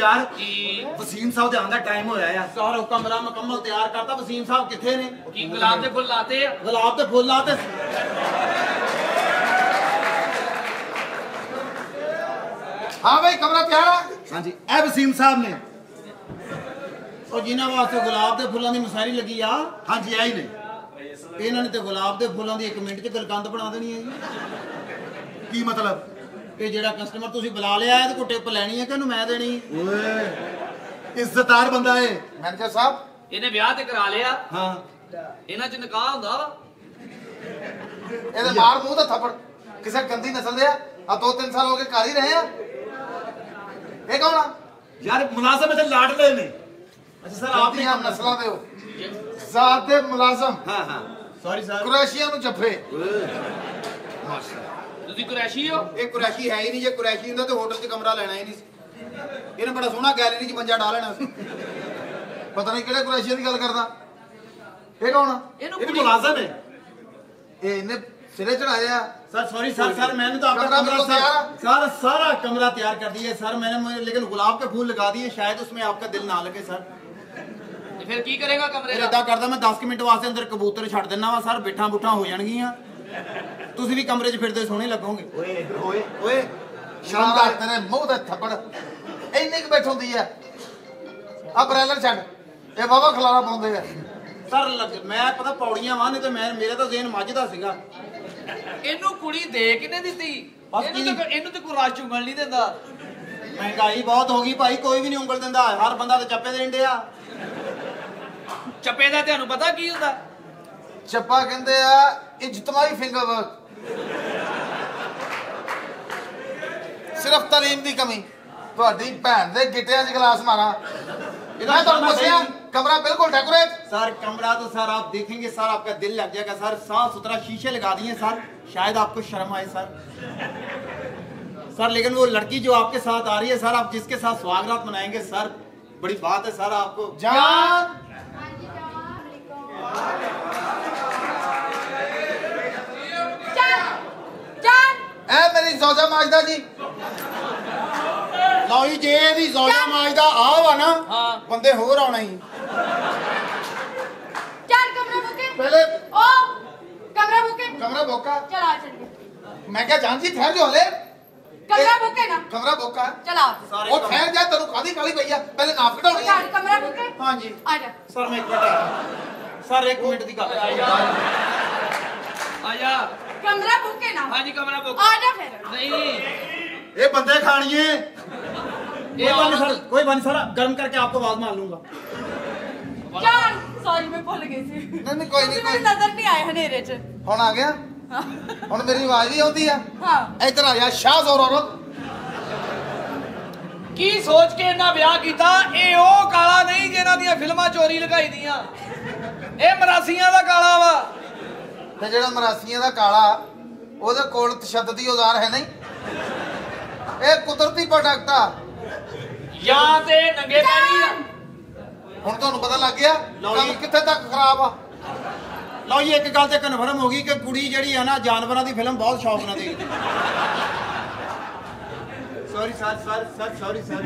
यार वसीम साहब दे आंदा टाइम होया यार। सारा कमरा मुकम्मल तैयार करता। वसीम साहब किथे ने? की गुलाब दे फुल लाते हैं? गुलाब दे फुल लाते। हां भाई कमरा तैयार है। हां जी ए वसीम साहब ने ओ जिन्हां वास्ते गुलाब दे फुल्लां दी मसारी लगी आ। हां जी आई ने इन्हां ने ते गुलाब दे फुल्लां दी 1 मिनट च गलकंद बना देनी है जी। की मतलब ये जेड़ा कस्टमर तुसी बुला लिया है तो कोई टिप लेनी है कि मैं देनी? ओए इज्जतदार बंदा है मैनेजर साहब। इने ब्याह ते करा लिया। हां इना च निकाह हुंदा वा। एदे मार मुंह दा थप्पड़ किसे गंदी नस्ल दे। आ 2-3 साल हो गए कार ही रहे हैं। ए कौन यार मुलाजम इथे लाड ले ने। अच्छा सर आप ही हम नस्लां दे हो जाते मुलाजम। हां हां सॉरी सर कुरैशिया नु जफरे। माशाल्लाह तुसी कुरैशी हो? ये कुरैशी है ही नहीं। जे कुरैशी हुंदा तो होटल च कमरा लेना ही नहीं। इन्हें बड़ा सोहना गैलरी च मंजा डा लेना। पता नहीं केड़े कुरैशी दी गल करदा। ए कौन? ए मुलाजम है। ए इन्हें सिरे चढ़ाया। सर सॉरी सर सर मैंने तो आपका कमरा सारा सारा कमरा तैयार कर दिया है सर मैंने, लेकिन गुलाब के फूल लगा दिए शायद उसमें आपका दिल ना लगे सर। फिर की करेगा कमरे दा? इदा करदा मैं 10 मिनट वास्ते अंदर कबूतर छड़ देना वा सर। बैठा बुठा हो जाणगियां। तुसी भी कमरे च फिरदे सोहने लगोगे। ओए ओए ओए शानदार तेरे मुंह दे थप्पड़ इन्नी क बैठ हुंदी है। आ ब्रैलर छड़ ए बाबा खलारा पाउंदे है सर। लग मैं पता पौड़ियां वा नहीं तो मैं मेरा तो ज़हन मजदा सीगा। इनु कुड़ी दे किने दित्ती? इनु तो कोई राज चुंगल नहीं देंदा। महंगाई बहुत होगी भाई कोई भी नहीं उंगल देंदा। हर बंदा ते चप्पे देंदे आ। चप्पे दा तुहानू पता की हुंदा? चप्पा कहंदे आ इज्तमाई फिंगर वर्क। सिर्फ तालीम की कमी। तुम्हारी भैन दे गिट्टियां च गिलास मारा। मैं तो पूछिया कमरा बिल्कुल डेकोरेट सर। कमरा तो सर आप देखेंगे सर आपका दिल लग जाएगा सर। साफ सुथरा शीशे लगा दिए सर। शायद आपको शर्म आए सर। सर लेकिन वो लड़की जो आपके साथ आ रही है सर, आप जिसके साथ स्वागत मनाएंगे सर, बड़ी बात है सर। आपको ए मेरी जोजा माजदा जी लो ही जे दी जोजा माजदा आवा ना। हां बंदे होर आना ही। चार कमरा बुके पहले ओ कमरा बुके। कमरा बुका चला चल। मैं क्या जान जी ठहर जो ले। कमरा बुके ना। कमरा बुका चला ओ ठहर जा। तेनु कादी काली भैया पहले नाप कढाउणी। चार कमरा बुके। हां जी आ जा सर। मैं एक मिनट सर 1 मिनट दी गल आ जा। कमरा बुके ना। हां जी कमरा बुक आ जा। फिर नहीं ए बंदे खानिए ए वाली सर। कोई बात नहीं सर गर्म करके आपको आवाज मार लूंगा। जान सॉरी मैं भूल गई थी। नहीं कोई नहीं कोई नजर नहीं आया हनेरे च। हुन आ गया हुन मेरी आवाज भी आती है। हां इधर आ जा शाह जोर औरत। की सोच के इना ब्याह कीता? ए ओ काला नहीं जेना दी फिल्मा चोरी लगाई दियां। ए मरासियां दा काला वा ते जेड़ा मरासियां दा काला ओदे कोल तशद्ददी औजार है नहीं। ए कुदरती प्रोडक्ट आ या ते नंगे पैरी। हुन तुहानू पता लग गया कम किथे तक खराब आ। लो जी एक गल ते कन्फर्म हो गई कि कुड़ी जेड़ी है ना जानवरां दी फिल्म बहुत शौक नाल देखदी। Sorry sir sir sir sorry sir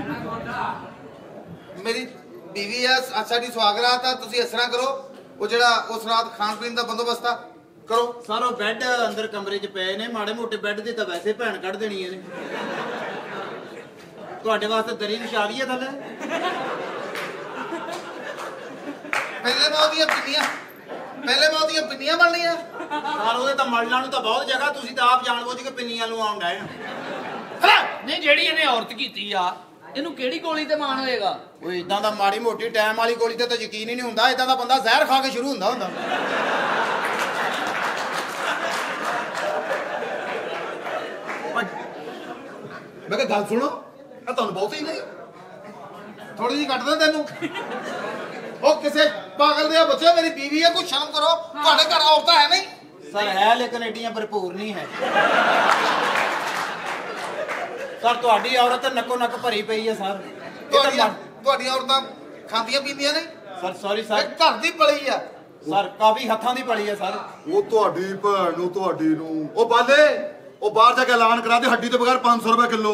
मेरी बीवी आ साडी सुहागरा ता। तुसी इस तरह करो ओ जेड़ा उस रात खान पीन दा बंदोबस्त आ करो। सारा बेड अंदर कमरे च पए ने। माड़े मोटे बेड दी तां वैसे भैन कढ देनी है ने। तुहाडे वास्ते दरी बिछा दी है थल्ले। पहले मैं ओदियां पिन्नियां मलनियां सार। ओदे तां मलना नूं तां बहुत जगह। तुसीं तां आप जाण बुझ के पिन्नियां लवाउण आए हो। नहीं जेड़ी इहने औरत कीती आ इहनूं किहड़ी गोली ते मान होएगा? ओए इदां दा माड़ी मोटी टाइम वाली गोली ते तां यकीन ही नहीं हुंदा। इदां दा बंदा जहर खा के शुरू हुंदा। मैं क्या गल सुनो ए तुहानू बहुत ही नहीं थोड़ी जी कट दे तैनू ओ किसे पागल दे बच्चे। मेरी बीवी है कोई शर्म करो। तुहाडे घर औरतां है नहीं सर है लेकिन एडियां भरपूर नहीं है सर। तुहाडी औरत नक्को नक भरी पई है सर। तुहाडी औरतां खांदियां पींदियां नहीं सर। सॉरी सर घर दी पली है सर। काफी हत्थां दी पली है सर। ओ तुहाडी भैण ओ तुहाडी नू ओ बाले ओ बाहर जाके ऐलान करा दे हड्डी तो बगैर 500 रुपए किलो।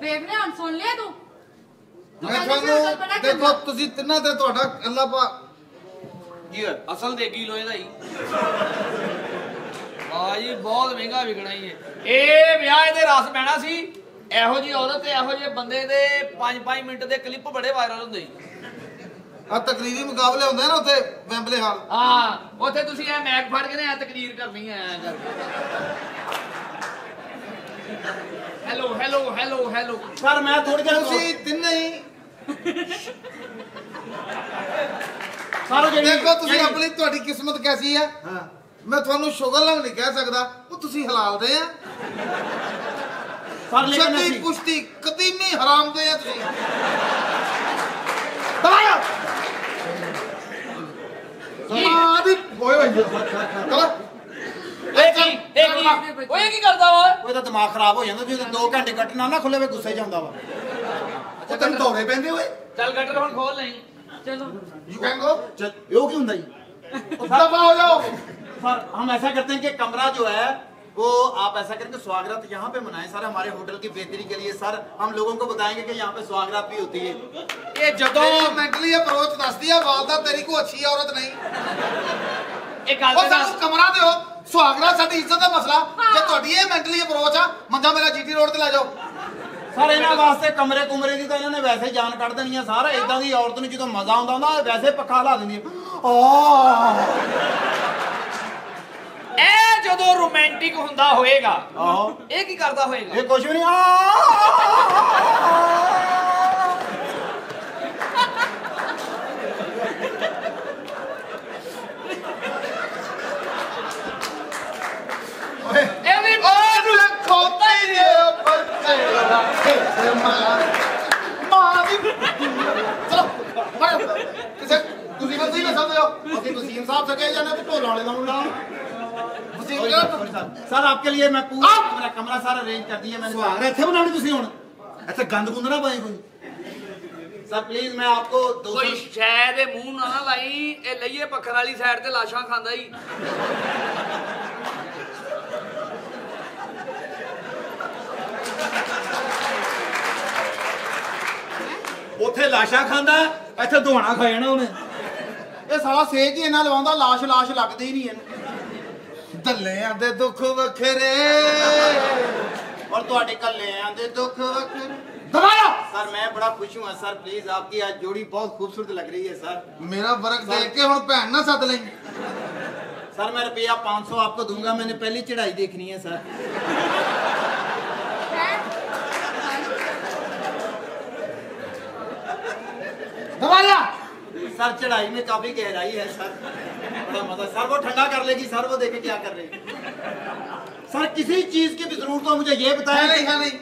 देखने और सुन ले तू देखो तुसी इतना ते तोड़ा अल्लाह पा जी असल देगी लोए दा ही भाई बहुत महंगा बिकना ही है ए ब्याह दे रस पैना सी एहो जी औरत ते एहो जे बंदे दे 5-5 मिनट दे क्लिप बड़े वायरल हुंदे आ तकरीरी मुकाबले होंदे ना उथे वेंबले हाल हां उथे तुसी ए मैक फाड़ के ना तकरीर करनी है ऐ करके hello hello hello hello sir मैं थोड़ी देर तुसी दिन नहीं सारे देखो तुसी अपनी तुम्हारी किस्मत कैसी है हां मैं थानू शुगर लंग नहीं कह सकदा वो तुसी हलाल दे हैं पर लेकिन कुश्ती कुश्ती कदीमी हराम दे हैं तुसी दबाओ सारी ओए ओए चलो ओए की करदा वा ओए दा दिमाग खराब हो जांदा जे 2 घंटे कटना ना खुले वे गुस्से च आंदा वा अच्छा तन तोड़े पेंदे ओए चल कटर हुन खोल नहीं चलो यू कैन गो यो की हुंदा जी दबा हो जाओ सर हम ऐसा करते हैं कि कमरा जो है वो आप ऐसा करें कि स्वागत यहां पे मनाएं सर हमारे होटल की बेहतरी के लिए सर हम लोगों को बताएंगे कि यहां पे स्वागत भी होती है ये जदों मेंटली अप्रोच दस दिया वालदा तेरी को अच्छी औरत नहीं एक गाल दे कमरा दे हो सुहागरा साडी इज्जत दा मसला जे ਤੁਹਾਡੀ ਇਹ ਮੈਂਟਲੀ ਅਪਰੋਚ ਆ ਮੰਗਾ ਮੇਰਾ ਜੀਟੀ ਰੋਡ ਤੇ ਲੈ ਜਾਓ ਸਰ ਇਹਨਾਂ ਵਾਸਤੇ ਕਮਰੇ ਕੁਮਰੇ ਦੀ ਤਾਂ ਇਹਨਾਂ ਨੇ ਵੈਸੇ ਜਾਨ ਕੱਢ ਦੇਣੀ ਆ ਸਰ ਇਦਾਂ ਦੀ ਔਰਤ ਨੂੰ ਜਦੋਂ ਮਜ਼ਾ ਆਉਂਦਾ ਹੁੰਦਾ ਵੈਸੇ ਪੱਖਾ ਲਾ ਦਿੰਦੀ ਆ ਇਹ ਜਦੋਂ ਰੋਮਾਂਟਿਕ ਹੁੰਦਾ ਹੋਏਗਾ ਆਹੋ ਇਹ ਕੀ ਕਰਦਾ ਹੋਏਗਾ ਇਹ ਕੁਝ ਵੀ ਨਹੀਂ सर आपके लिए मैं पूरा मेरा कमरा सारा अरेंज कर दिया मैंने सुहागरा इथे बनानी ਤੁਸੀਂ ਹੁਣ ਇੱਥੇ ਗੰਦ ਗੁੰਦ ਨਾ ਪਾਈ ਕੋਈ ਸਰ ਪਲੀਜ਼ ਮੈਂ ਆਪਕੋ ਕੋਈ ਸ਼ਾਇਦ ਇਹ ਮੂੰਹ ਨਾ ਲਾਈ ਇਹ ਲਈਏ ਪੱਖਰ ਵਾਲੀ ਸਾਈਡ ਤੇ ਲਾਸ਼ਾਂ ਖਾਂਦਾ ਹੀ ਉੱਥੇ ਲਾਸ਼ਾਂ ਖਾਂਦਾ ਇੱਥੇ ਧੋਣਾ ਖਾ ਜਾਣਾ ਉਹਨੇ ਇਹ ਸਾਲਾ ਸੇਜ ਹੀ ਇਹਨਾਂ ਲਵਾਉਂਦਾ ਲਾਸ਼ ਲਾਸ਼ ਲੱਗਦੀ ਹੀ ਨਹੀਂ ਇਹਨੂੰ दलिया दे दुख वखरे और तुहाडे कलिया दे दुख वखरे दोबारा सर मैं बड़ा खुश हूं सर प्लीज आपकी आज जोड़ी बहुत खूबसूरत लग रही है सर मेरा वर्क देख के हुन भैन ना सद लेंगे सर मैं रुपया 500 आपको दूंगा मैंने पहली चढ़ाई देखनी है सर दोबारा सर चढ़ाई में काफी गहराई है सर सर वो ठंडा कर लेगी सर वो देखे क्या कर रही सर किसी चीज की भी जरूरत हो मुझे ये बताया नहीं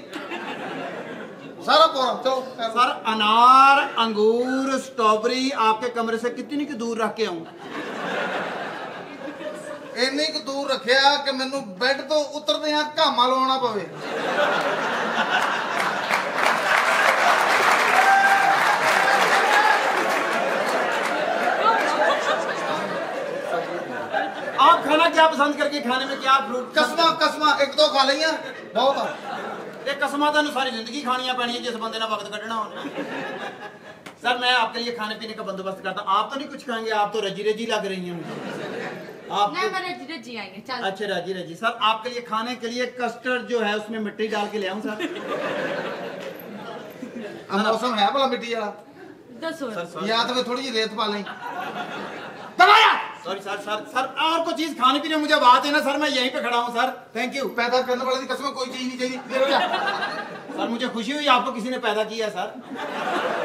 सारा पूरा तो सर अनार अंगूर स्ट्रॉबेरी आपके कमरे से कितनी की दूर रख के आऊं इतनी की दूर रखिया कि मैनू बेड तो उतरदे हां घामा लाना पवे आप खाना क्या पसंद करके खाने में क्या फ्रूट कसमा कसमा एक दो खा लिया बहुत ये कसमा तो सारी जिंदगी खानियां पैनी है जिस बंदे ने वक्त कटना होना सर मैं आपके लिए खाने पीने का बंदोबस्त करता हूँ आप तो नहीं कुछ खाएंगे आप तो रजी रजी लग रही हैं आप नहीं मैं रजी रजी आएंगे चल अच्छा रजी रजी सर आपके लिए खाने के लिए कस्टर्ड जो है उसमें मिट्टी डाल के ले आऊँ सर मौसम है भला मिट्टी वाला या तो मैं थोड़ी जी रेत पा लें सॉरी सर सर सर और कोई चीज खाने पीने मुझे बात है ना सर मैं यहीं पे खड़ा हूँ सर थैंक यू पैदा करने वाले की कसम कोई चीज नहीं चाहिए दे दो सर मुझे खुशी हुई आपको किसी ने पैदा किया सर ऐसे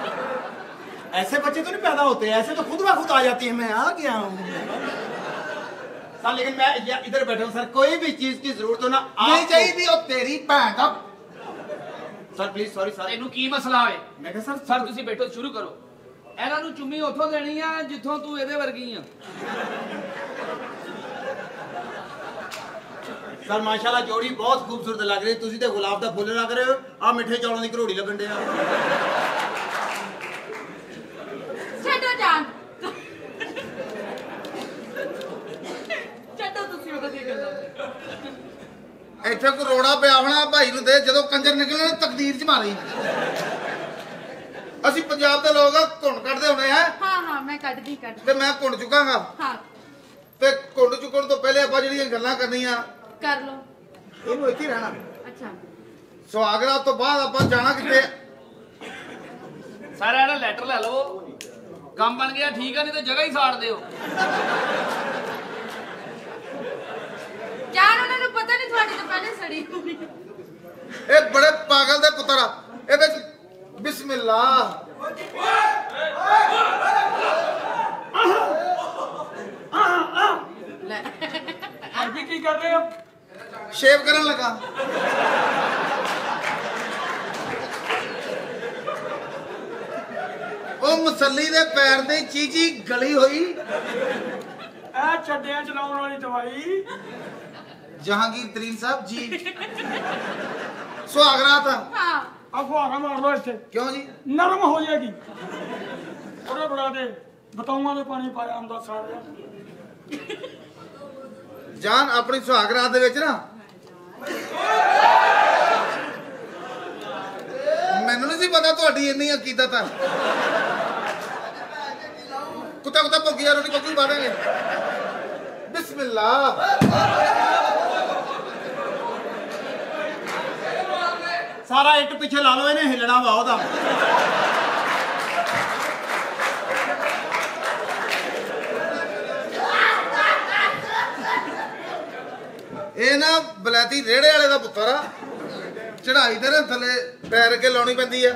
बच्चे तो नहीं पैदा होते ऐसे तो खुद ब खुद आ जाती है मैं आ गया हूँ सर लेकिन मैं इधर बैठा हूँ सर कोई भी चीज की जरूरत हो ना नहीं चाहिए और तेरी भैन सर प्लीज सॉरी सर इनू की मसला है मैं कहा सर सर तुम बैठो शुरू करो ਇਹਨਾਂ ਨੂੰ ਚੁੰਮੀ ਉੱਥੋਂ ਦੇਣੀ ਆ ਜਿੱਥੋਂ ਤੂੰ ਇਹਦੇ ਵਰਗੀ ਆ ਸਰ ਮਾਸ਼ਾਅੱਲਾ ਜੋੜੀ ਬਹੁਤ ਖੂਬਸੂਰਤ ਲੱਗ ਰਹੀ ਤੁਸੀਂ ਤੇ ਗੁਲਾਬ ਦਾ ਫੁੱਲ ਲੱਗ ਰਹੇ ਹੋ ਆ ਮਿੱਠੇ ਚੌਲਾਂ ਦੀ ਘਰੋੜੀ ਲੱਗਣ ਦੇ ਆ ਛੱਡੋ ਜਾਨ ਛੱਡੋ ਤੁਸੀਂ ਉਹਦਾ ਕੀ ਕਰਦਾ इतने को रोड़ा पे आना भाई दे जो कंजर निकलने तकदीर च मारी असि पंजाब के लोग घुण कटते होने हैं। हाँ हाँ मैं कटदी कट मैं घुण चुकांगा। हाँ ते घुण चुकण तो पहले आप जी गल्लां करनियां कर लो इहनूं इत्थे रहना। अच्छा सुहागरा तो बाद आप जाना किते सारा इहदा लैटर ले लो काम बन गया ठीक है नहीं तो जगह ही साड़ दे पता नहीं थोड़ी तो पहले सड़ी ए बड़े पागल दे पुत्रा ए बे बिस्मिल्लाह आज की कर रहे हो शेव करने लगा ओ मसल्ली दे पैर दे चीजी गली होई ए छड्डियां चलाउण वाली दवाई जहांगीर तरीन साहब जी सुहागरा था। हाँ। अफवाह मार लो इसे क्यों जी नरम हो जाएगी थोड़ा बड़ा दे बताऊंगा तो पानी पाया हम दस साल जान अपनी सुहागरा दे बेच ना मैनू नहीं पता थोड़ी इन्नी अकीदत है कुत्ता कुत्ता भुगिया रोटी कोई बाढ़ेंगे बिस्मिल्लाह सारा एक पीछे ला लो इन्हें हिलना बहुत आ बलैती रेड़े वाले का पुत्तर आ चढ़ाई ते थले पैर के लानी पैंदी है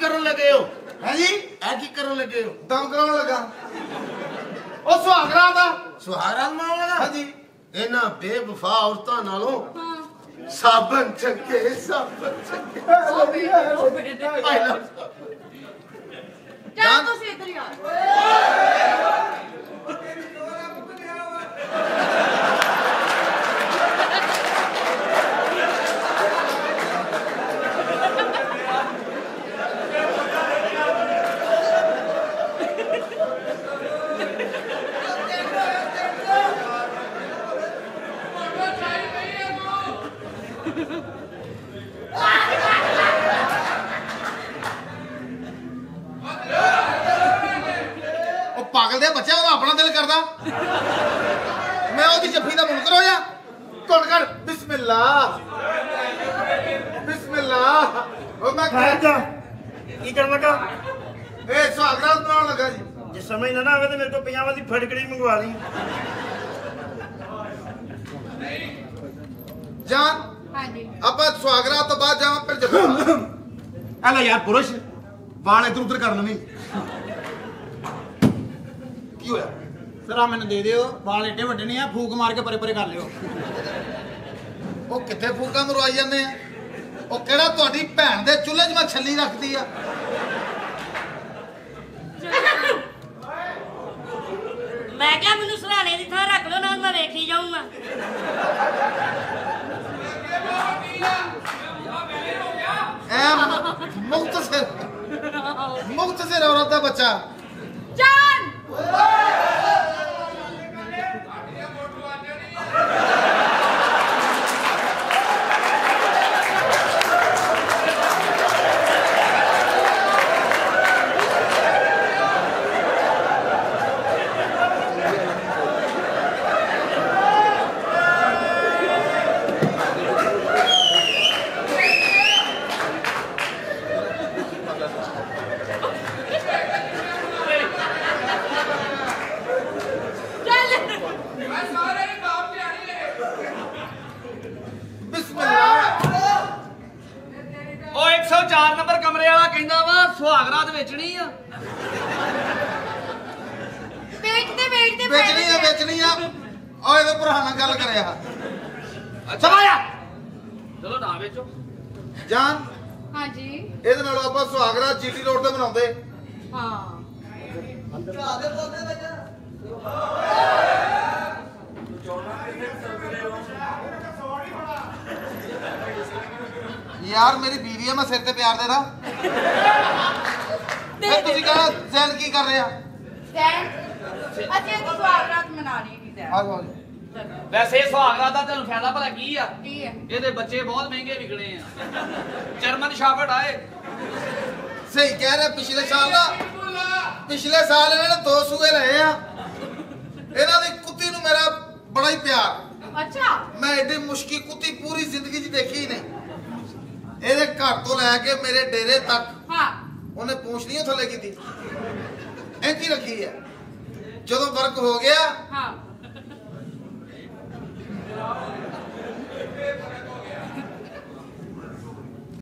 करन लगे हो है जी ऐ की करन लगे हो दम कराउण लगा ओ सुहागरा दा सुहागरान मावला हां जी इना बेवफा औरतां नालों साबन चंगे आई लव जान तो से इधर यार पागल दे बच्चा वो अपना दिल करदा मैं ओदी जफ्फी दा मुनकर होया कौन कर बिस्मिल्लाह बिस्मिल्लाह ओ मैं खाजा की करन लगा ए सुहागरा बनाउण लगा जी जे समझ ना आवे ते मेरे को 50 वाली फड़कड़ी मंगवा ली जान। हां जी अब सुहागरा तो बाद जावां फिर जफ्फा आ ले यार पुरुष वाल इधर उधर कर लनी सरा मैंने दे दियो बाल एटे वड्डे ने फूक मार के परे परे कर लियो ओ किथे फूकां मरवाई जांदे आ ओ केड़ा तुहाडी भैन दे चुल्हे 'च मैं छल्ली रखदी आ मैं क्या मेनू सराणे दी थां रख लो ना मैं वेखी जाऊंगा ए मुख्तसर औरत दा बच्चा जान यार मेरी बीवी है मैं सिर ते प्यार दे रहा मैं तुझे कहा जैन की कर रहे हैं वैसे सुहागरात दा तैनूं फायदा भला की आ, इहदे बच्चे बहुत महंगे विकणे आ। जर्मन शाफर्ड आए। सही कह रहे, पिछले साल इन्होंने 2 सूए लए आ। इन्हां दी कुत्ती नूं मेरा बड़ा ही प्यार। अच्छा, मैं एडी मुश्किल कुत्ती पूरी जिंदगी च देखी ही नहीं। इहदे घर तो लैके मेरे डेरे तक उन्हें पूछ नहीं थले की थी। एंकी रखी है। जो तो वर्क हो गया। हाँ।